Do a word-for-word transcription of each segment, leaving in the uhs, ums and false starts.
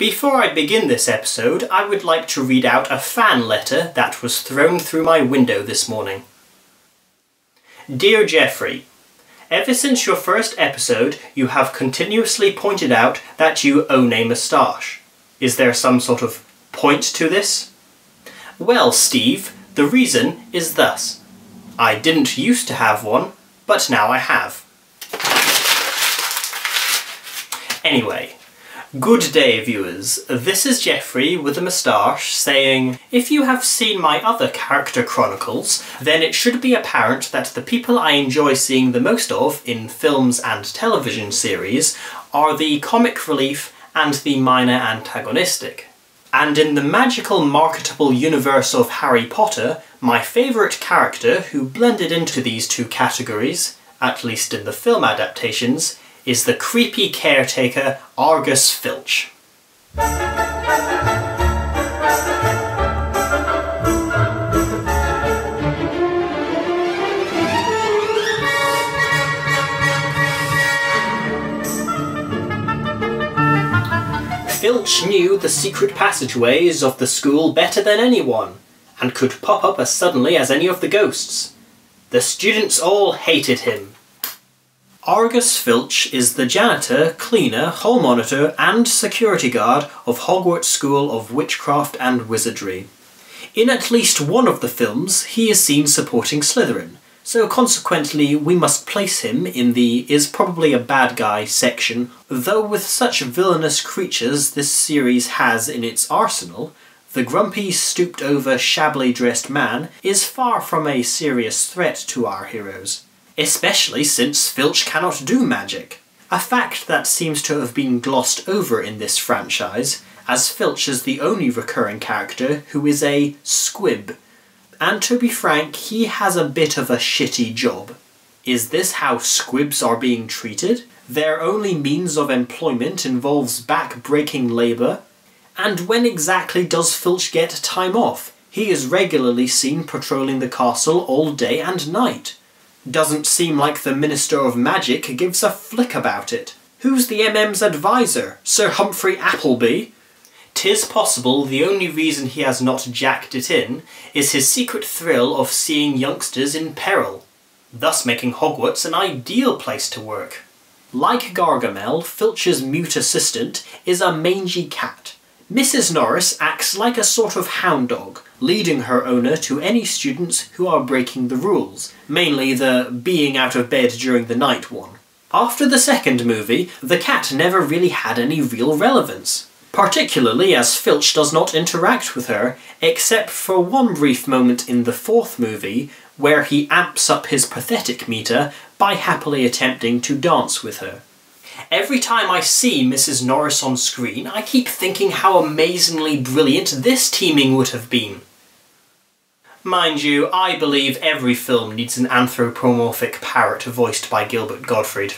Before I begin this episode, I would like to read out a fan letter that was thrown through my window this morning. Dear Jeffrey, ever since your first episode, you have continuously pointed out that you own a moustache. Is there some sort of point to this? Well, Steve, the reason is thus. I didn't used to have one, but now I have. Anyway, good day viewers, this is Jeffrey with a moustache saying, if you have seen my other character chronicles, then it should be apparent that the people I enjoy seeing the most of in films and television series are the comic relief and the minor antagonistic. And in the magical marketable universe of Harry Potter, my favourite character who blended into these two categories, at least in the film adaptations, is the creepy caretaker Argus Filch. Filch knew the secret passageways of the school better than anyone, and could pop up as suddenly as any of the ghosts. The students all hated him. Argus Filch is the janitor, cleaner, hall monitor and security guard of Hogwarts School of Witchcraft and Wizardry. In at least one of the films, he is seen supporting Slytherin, so consequently we must place him in the is probably a bad guy section, though with such villainous creatures this series has in its arsenal, the grumpy, stooped-over, shabbily dressed man is far from a serious threat to our heroes. Especially since Filch cannot do magic, a fact that seems to have been glossed over in this franchise, as Filch is the only recurring character who is a squib, and to be frank, he has a bit of a shitty job. Is this how squibs are being treated? Their only means of employment involves back-breaking labour? And when exactly does Filch get time off? He is regularly seen patrolling the castle all day and night. Doesn't seem like the Minister of Magic gives a flick about it. Who's the M M's advisor? Sir Humphrey Appleby? 'Tis possible the only reason he has not jacked it in is his secret thrill of seeing youngsters in peril, thus making Hogwarts an ideal place to work. Like Gargamel, Filch's mute assistant is a mangy cat. Missus Norris acts like a sort of hound dog, leading her owner to any students who are breaking the rules, mainly the being out of bed during the night one. After the second movie, the cat never really had any real relevance, particularly as Filch does not interact with her, except for one brief moment in the fourth movie, where he amps up his pathetic meter by happily attempting to dance with her. Every time I see Missus Norris on screen, I keep thinking how amazingly brilliant this teaming would have been. Mind you, I believe every film needs an anthropomorphic parrot voiced by Gilbert Gottfried.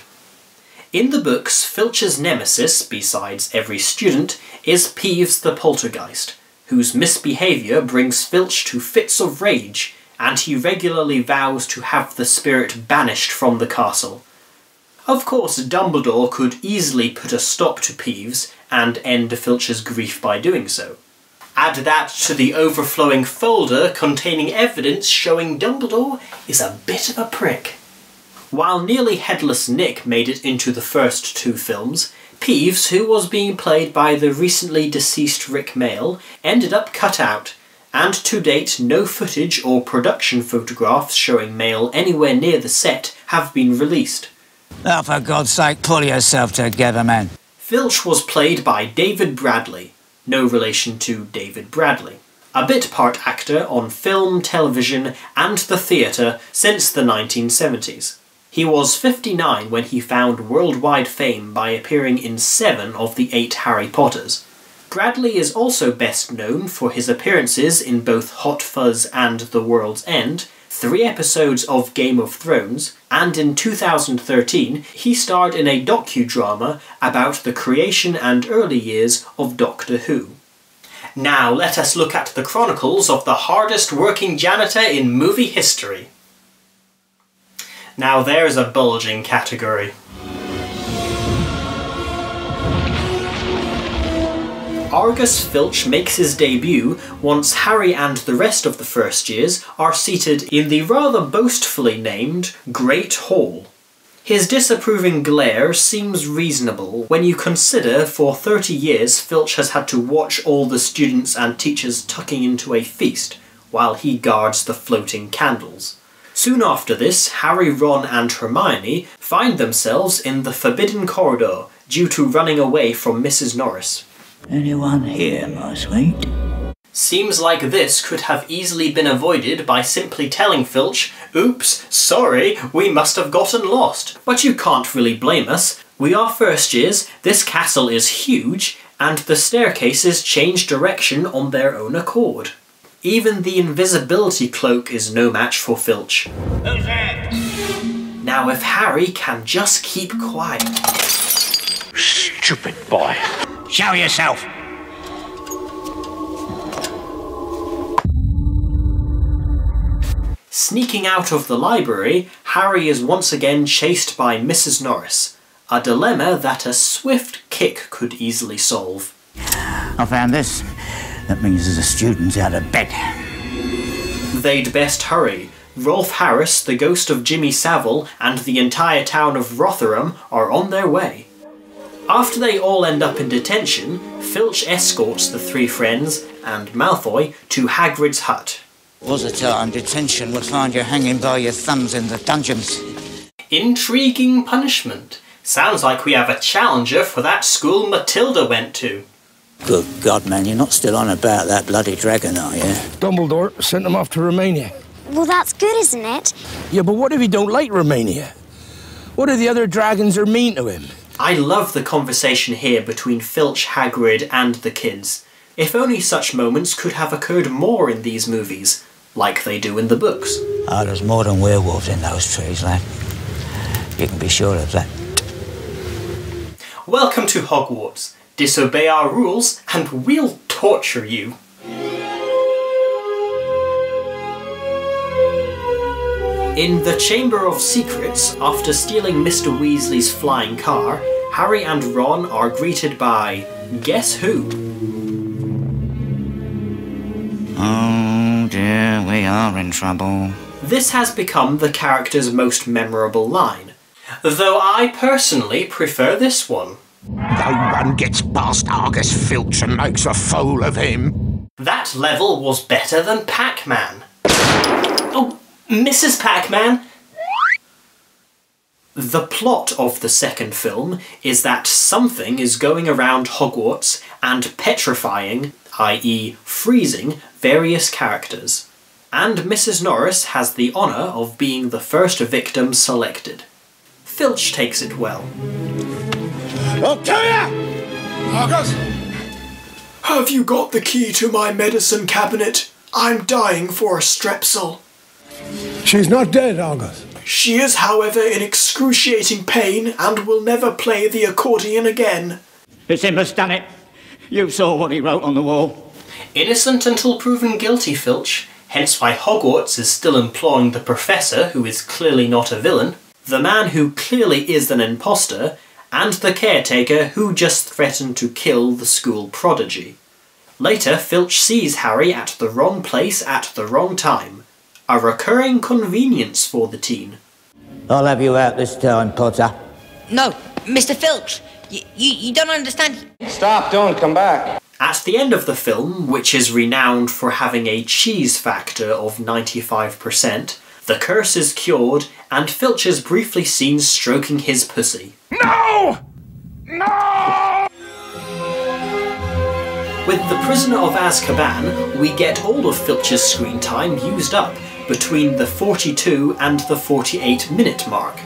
In the books, Filch's nemesis, besides every student, is Peeves the Poltergeist, whose misbehaviour brings Filch to fits of rage, and he regularly vows to have the spirit banished from the castle. Of course, Dumbledore could easily put a stop to Peeves and end Filch's grief by doing so. Add that to the overflowing folder containing evidence showing Dumbledore is a bit of a prick. While nearly Headless Nick made it into the first two films, Peeves, who was being played by the recently deceased Rick Mayle, ended up cut out, and to date no footage or production photographs showing Mayle anywhere near the set have been released. Oh, for God's sake, pull yourself together, man. Filch was played by David Bradley, no relation to David Bradley, a bit part actor on film, television, and the theatre since the nineteen seventies. He was fifty-nine when he found worldwide fame by appearing in seven of the eight Harry Potters. Bradley is also best known for his appearances in both Hot Fuzz and The World's End, three episodes of Game of Thrones, and in two thousand thirteen he starred in a docudrama about the creation and early years of Doctor Who. Now let us look at the chronicles of the hardest working janitor in movie history. Now there's a bulging category. Argus Filch makes his debut once Harry and the rest of the first years are seated in the rather boastfully named Great Hall. His disapproving glare seems reasonable when you consider for thirty years Filch has had to watch all the students and teachers tucking into a feast, while he guards the floating candles. Soon after this, Harry, Ron and Hermione find themselves in the Forbidden Corridor due to running away from Missus Norris. Anyone here, my sweet? Seems like this could have easily been avoided by simply telling Filch, oops, sorry, we must have gotten lost. But you can't really blame us. We are first years, this castle is huge, and the staircases change direction on their own accord. Even the invisibility cloak is no match for Filch. Who's there? Now if Harry can just keep quiet. Stupid boy. Show yourself. Sneaking out of the library, Harry is once again chased by Missus Norris, a dilemma that a swift kick could easily solve. I found this. That means there's a student's out of bed. They'd best hurry. Rolf Harris, the ghost of Jimmy Savile, and the entire town of Rotherham are on their way. After they all end up in detention, Filch escorts the three friends and Malfoy to Hagrid's hut. Was it our detention will find you hanging by your thumbs in the dungeons. Intriguing punishment. Sounds like we have a challenger for that school Matilda went to. Good God, man, you're not still on about that bloody dragon, are you? Dumbledore sent him off to Romania. Well, that's good, isn't it? Yeah, but what if he don't like Romania? What if the other dragons are mean to him? I love the conversation here between Filch, Hagrid and the kids. If only such moments could have occurred more in these movies. Like they do in the books. Oh, there's more than werewolves in those trees, lad. You can be sure of that. Welcome to Hogwarts. Disobey our rules and we'll torture you. In the Chamber of Secrets, after stealing Mister Weasley's flying car, Harry and Ron are greeted by... guess who? Oh dear, we are in trouble. This has become the character's most memorable line, though I personally prefer this one. No one gets past Argus Filch and makes a fool of him. That level was better than Pac-Man. Oh, Missus Pac Man! The plot of the second film is that something is going around Hogwarts and petrifying, that is freezing, various characters, and Missus Norris has the honour of being the first victim selected. Filch takes it well. I'll kill you! Argus! Have you got the key to my medicine cabinet? I'm dying for a strepsil. She's not dead, Argus. She is, however, in excruciating pain and will never play the accordion again. It's him that's done it. You saw what he wrote on the wall. Innocent until proven guilty, Filch. Hence why Hogwarts is still employing the professor, who is clearly not a villain, the man who clearly is an imposter, and the caretaker who just threatened to kill the school prodigy. Later, Filch sees Harry at the wrong place at the wrong time. A recurring convenience for the teen. I'll have you out this time, Potter. No, Mister Filch. You, you, you don't understand. Stop, don't come back. At the end of the film, which is renowned for having a cheese factor of ninety-five percent, the curse is cured and Filch is briefly seen stroking his pussy. No! No! With The Prisoner of Azkaban, we get all of Filch's screen time used up between the forty-two and the forty-eight minute mark.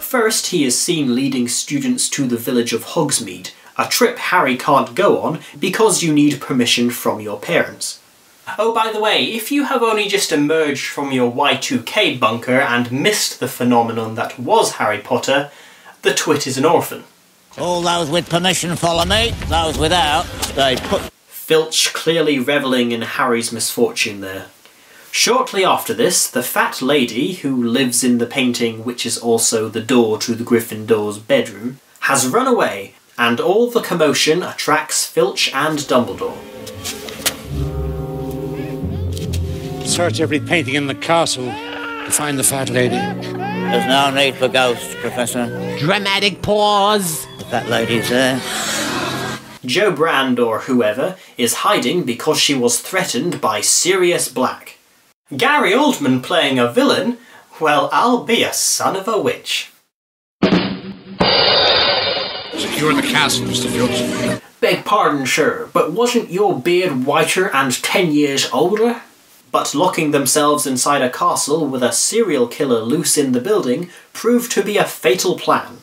First, he is seen leading students to the village of Hogsmeade, a trip Harry can't go on because you need permission from your parents. Oh, by the way, if you have only just emerged from your Y two K bunker and missed the phenomenon that was Harry Potter, the twit is an orphan. All those with permission follow me, those without, they put... Filch clearly revelling in Harry's misfortune there. Shortly after this, the fat lady, who lives in the painting which is also the door to the Gryffindor's bedroom, has run away, and all the commotion attracts Filch and Dumbledore. Search every painting in the castle to find the fat lady. There's no need for ghosts, Professor. Dramatic pause. The fat lady's there. Jo Brand, or whoever, is hiding because she was threatened by Sirius Black. Gary Oldman playing a villain? Well, I'll be a son of a witch. Secure the castle, Mister Filch. Beg pardon, sir, but wasn't your beard whiter and ten years older? But locking themselves inside a castle with a serial killer loose in the building proved to be a fatal plan.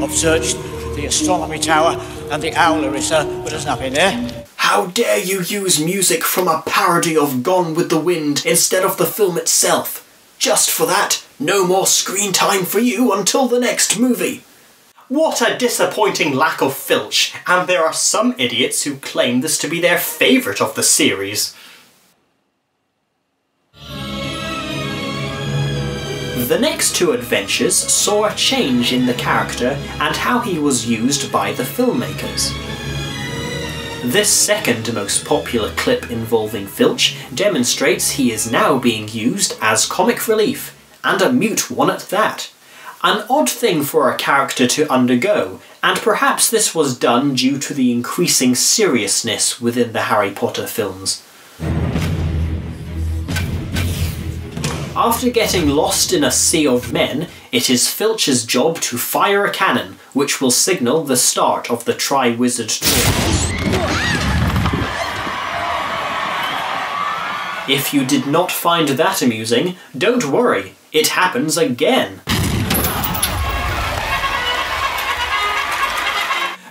I've searched the astronomy tower and the owlery, sir, but there's nothing there. How dare you use music from a parody of Gone with the Wind instead of the film itself? Just for that, no more screen time for you until the next movie. What a disappointing lack of Filch, and there are some idiots who claim this to be their favourite of the series. The next two adventures saw a change in the character and how he was used by the filmmakers. This second most popular clip involving Filch demonstrates he is now being used as comic relief, and a mute one at that. An odd thing for a character to undergo, and perhaps this was done due to the increasing seriousness within the Harry Potter films. After getting lost in a sea of men, it is Filch's job to fire a cannon, which will signal the start of the Tri-Wizard Tour. If you did not find that amusing, don't worry, it happens again.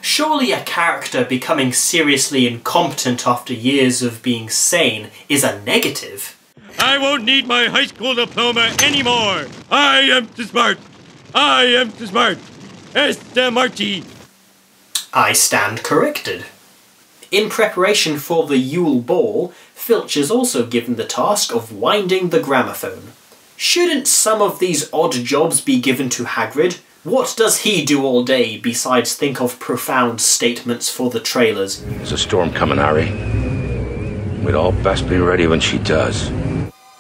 Surely a character becoming seriously incompetent after years of being sane is a negative. I won't need my high school diploma anymore. I am too smart. I am too smart. S M R T. I stand corrected. In preparation for the Yule Ball, Filch is also given the task of winding the gramophone. Shouldn't some of these odd jobs be given to Hagrid? What does he do all day besides think of profound statements for the trailers? There's a storm coming, Harry. We'd all best be ready when she does.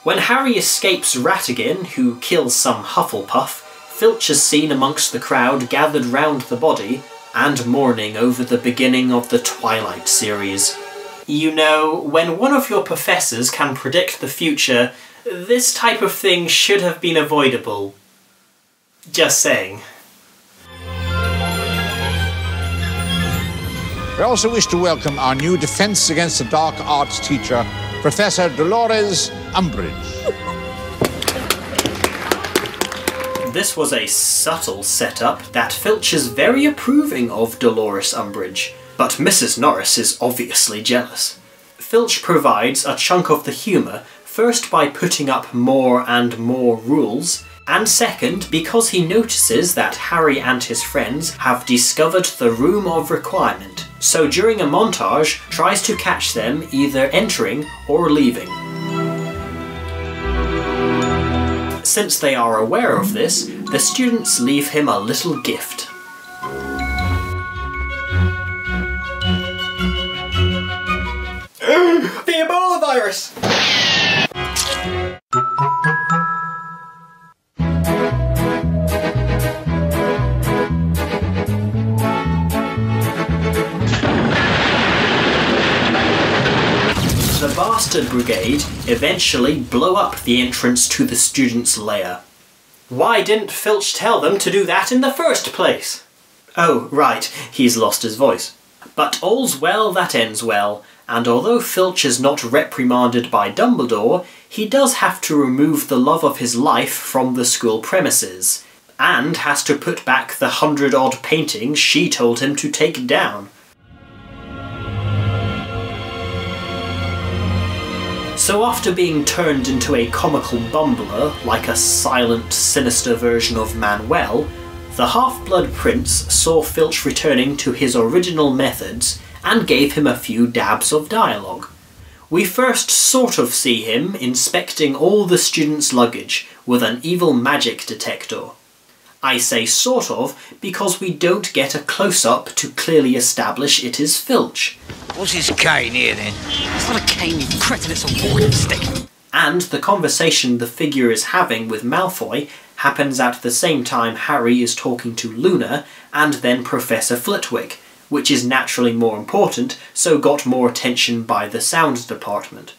When Harry escapes Rattigan, who kills some Hufflepuff, Filch is seen amongst the crowd gathered round the body, and mourning over the beginning of the Twilight series. You know, when one of your professors can predict the future, this type of thing should have been avoidable. Just saying. We also wish to welcome our new Defense Against the Dark Arts teacher, Professor Dolores Umbridge. This was a subtle setup that Filch is very approving of Dolores Umbridge, but Missus Norris is obviously jealous. Filch provides a chunk of the humour, first by putting up more and more rules, and second because he notices that Harry and his friends have discovered the Room of Requirement, so during a montage tries to catch them either entering or leaving. Since they are aware of this, the students leave him a little gift. The Ebola virus! The Bastard Brigade eventually blow up the entrance to the students' lair. Why didn't Filch tell them to do that in the first place? Oh, right, he's lost his voice. But all's well that ends well, and although Filch is not reprimanded by Dumbledore, he does have to remove the love of his life from the school premises, and has to put back the hundred-odd paintings she told him to take down. So after being turned into a comical bumbler, like a silent, sinister version of Manuel, the Half-Blood Prince saw Filch returning to his original methods and gave him a few dabs of dialogue. We first sort of see him inspecting all the students' luggage with an evil magic detector. I say sort of because we don't get a close-up to clearly establish it is Filch. What's his cane here then? It's not a cane, you cretin, it's a walking stick. And the conversation the figure is having with Malfoy happens at the same time Harry is talking to Luna and then Professor Flitwick, which is naturally more important, so got more attention by the sound department.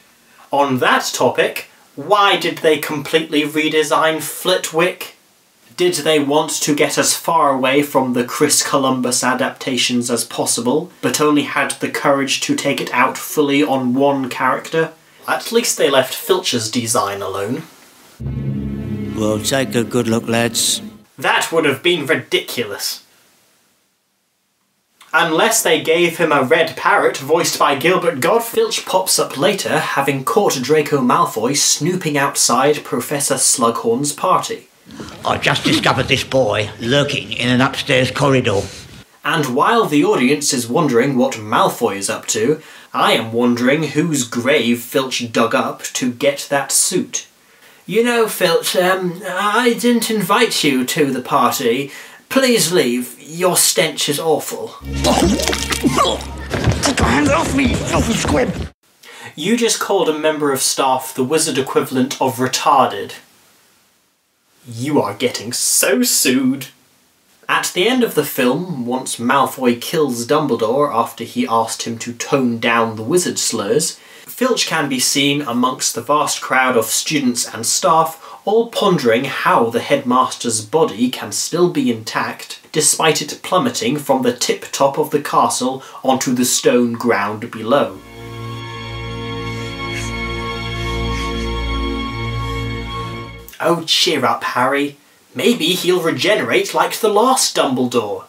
On that topic, why did they completely redesign Flitwick? Did they want to get as far away from the Chris Columbus adaptations as possible, but only had the courage to take it out fully on one character? At least they left Filch's design alone. Well, take a good look, lads. That would have been ridiculous. Unless they gave him a red parrot voiced by Gilbert Godfrey. Filch pops up later, having caught Draco Malfoy snooping outside Professor Slughorn's party. I just discovered this boy lurking in an upstairs corridor. And while the audience is wondering what Malfoy is up to, I am wondering whose grave Filch dug up to get that suit. You know, Filch, um, I didn't invite you to the party. Please leave. Your stench is awful. Take your hands off me, filthy squib! You just called a member of staff the wizard equivalent of retarded. You are getting so sued. At the end of the film, once Malfoy kills Dumbledore after he asked him to tone down the wizard slurs, Filch can be seen amongst the vast crowd of students and staff, all pondering how the headmaster's body can still be intact, despite it plummeting from the tip-top of the castle onto the stone ground below. Oh, cheer up, Harry. Maybe he'll regenerate like the last Dumbledore.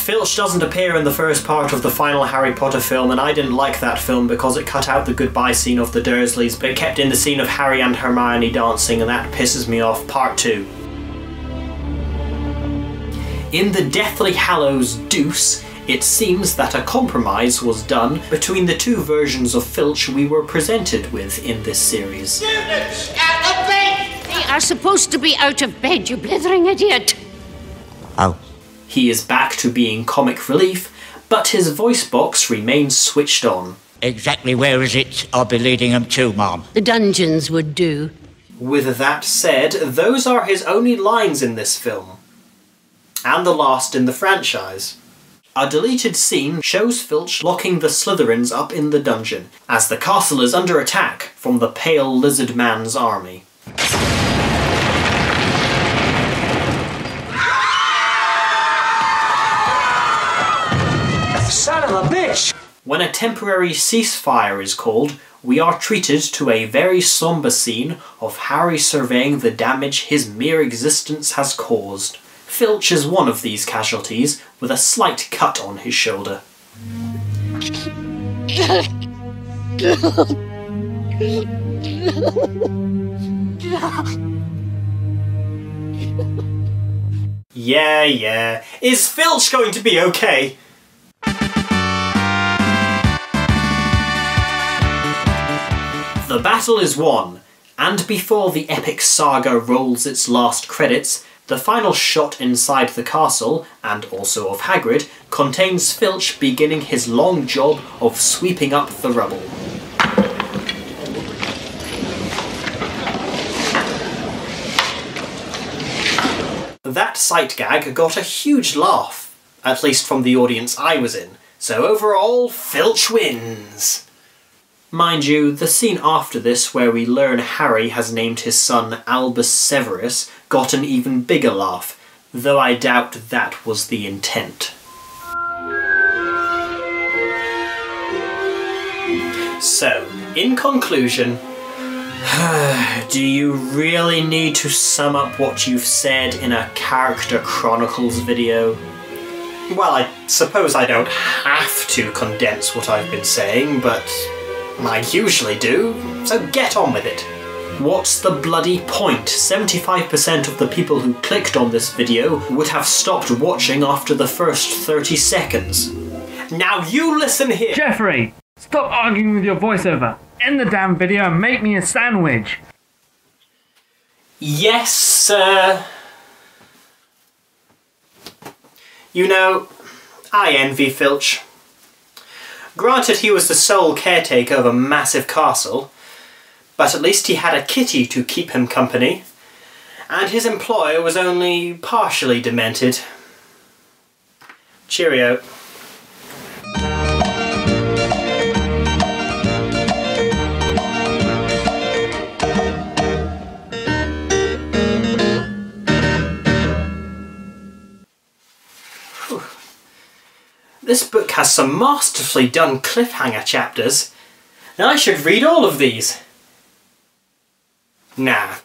Filch doesn't appear in the first part of the final Harry Potter film, and I didn't like that film because it cut out the goodbye scene of the Dursleys, but it kept in the scene of Harry and Hermione dancing, and that pisses me off. Part two. In The Deathly Hallows Deuce, it seems that a compromise was done between the two versions of Filch we were presented with in this series. Students, out of bed! They are supposed to be out of bed, you blithering idiot! Oh. He is back to being comic relief, but his voice box remains switched on. Exactly where is it I'll be leading them to, ma'am? The dungeons would do. With that said, those are his only lines in this film. And the last in the franchise. A deleted scene shows Filch locking the Slytherins up in the dungeon, as the castle is under attack from the pale lizard man's army. Son of a bitch! When a temporary ceasefire is called, we are treated to a very sombre scene of Harry surveying the damage his mere existence has caused. Filch is one of these casualties, with a slight cut on his shoulder. Yeah, yeah. Is Filch going to be okay? The battle is won, and before the epic saga rolls its last credits, the final shot inside the castle, and also of Hagrid, contains Filch beginning his long job of sweeping up the rubble. That sight gag got a huge laugh, at least from the audience I was in, so overall, Filch wins! Mind you, the scene after this where we learn Harry has named his son Albus Severus got an even bigger laugh, though I doubt that was the intent. So, in conclusion, do you really need to sum up what you've said in a Character Chronicles video? Well, I suppose I don't have to condense what I've been saying, but I usually do, so get on with it. What's the bloody point? seventy-five percent of the people who clicked on this video would have stopped watching after the first thirty seconds. Now you listen here. Jeffrey, stop arguing with your voiceover. End the damn video and make me a sandwich. Yes, sir. You know, I envy Filch. Granted, he was the sole caretaker of a massive castle, but at least he had a kitty to keep him company, and his employer was only partially demented. Cheerio. This book has some masterfully done cliffhanger chapters, and I should read all of these. Nah.